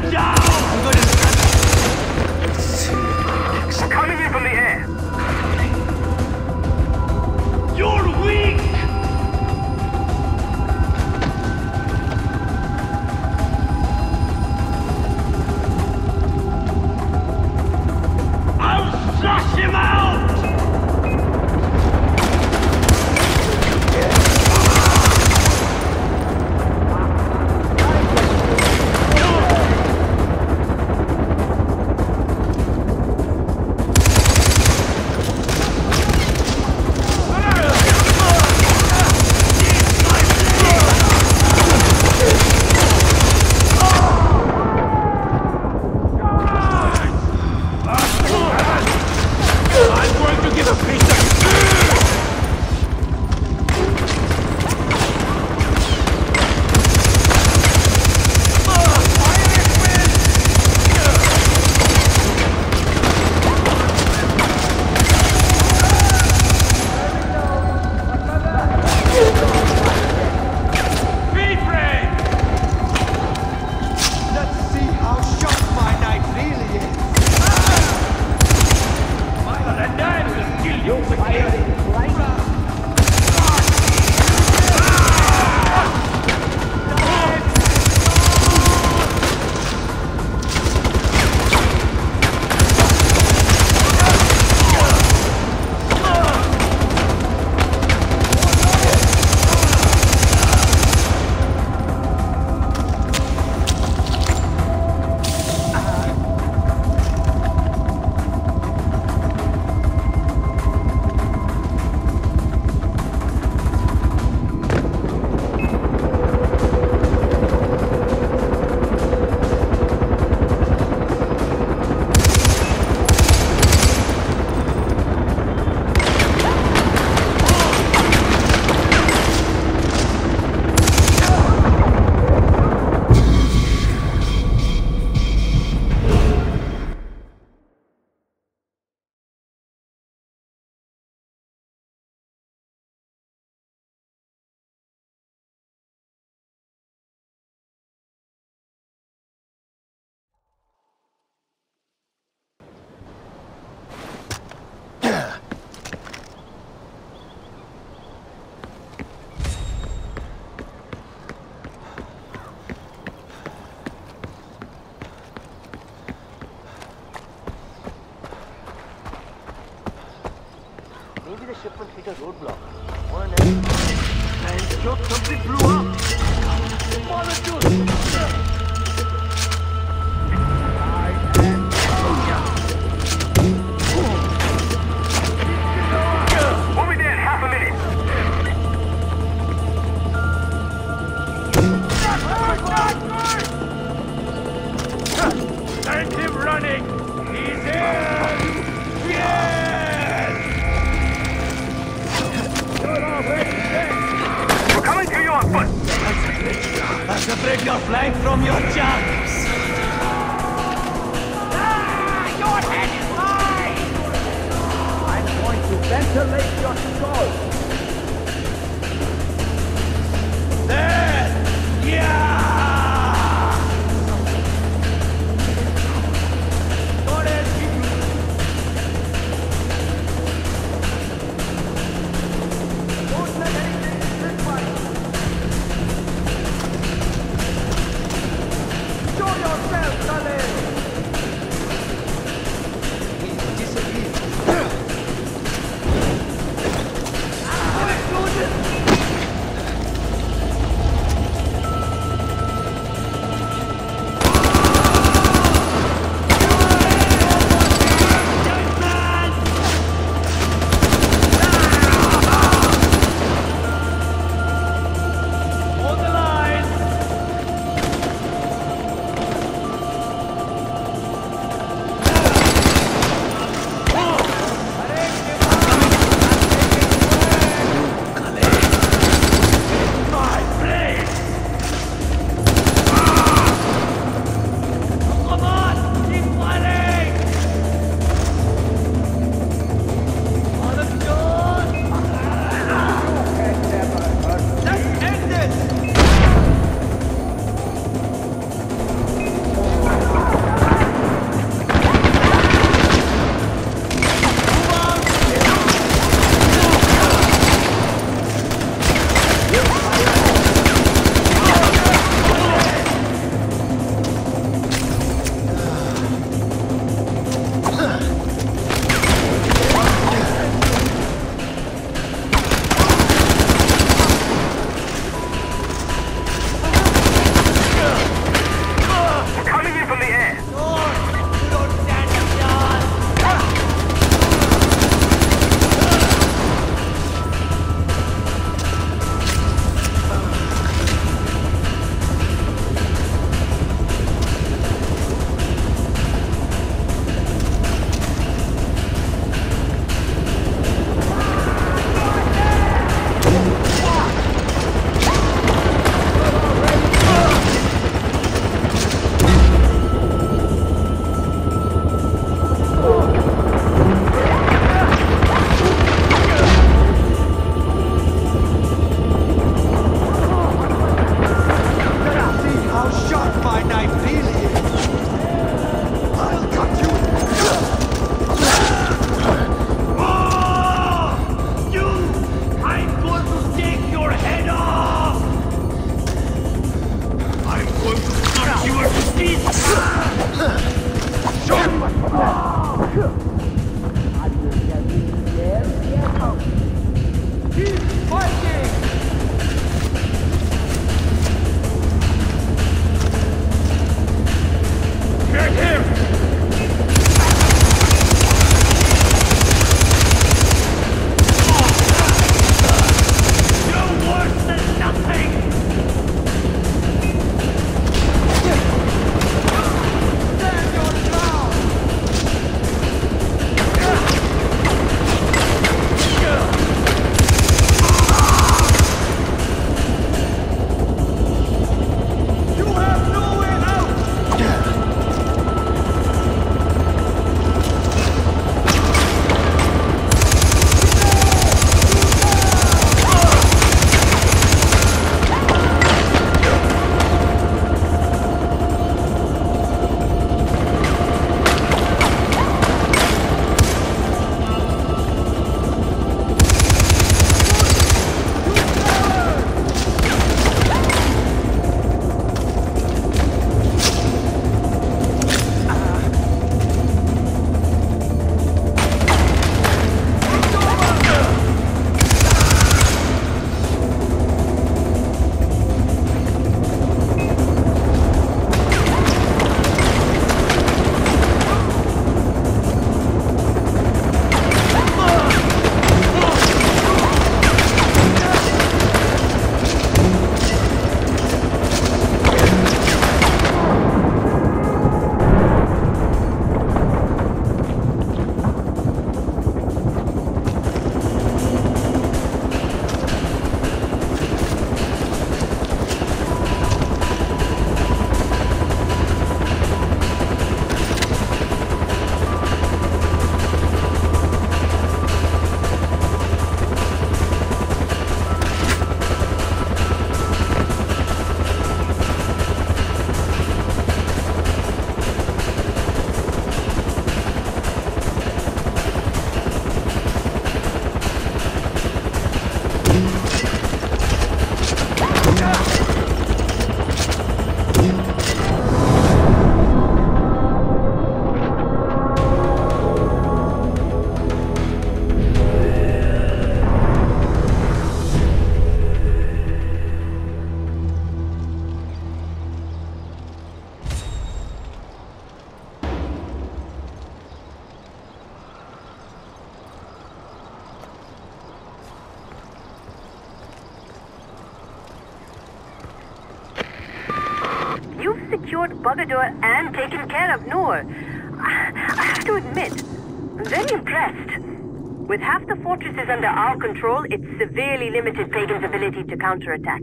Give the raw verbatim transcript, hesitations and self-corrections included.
him down! I'm going to grab him. Coming in from the air. You're weak! I'll flush him out! Shipment hit a roadblock. One and shot something blew up. Molecules! Separate your flank from your jumps! Ah, your head is high! I'm going to ventilate your skull! There! Yeah! You've secured Bogador and taken care of Noor. I, I have to admit, I'm very impressed. With half the fortresses under our control, it severely limited Pagan's ability to counterattack.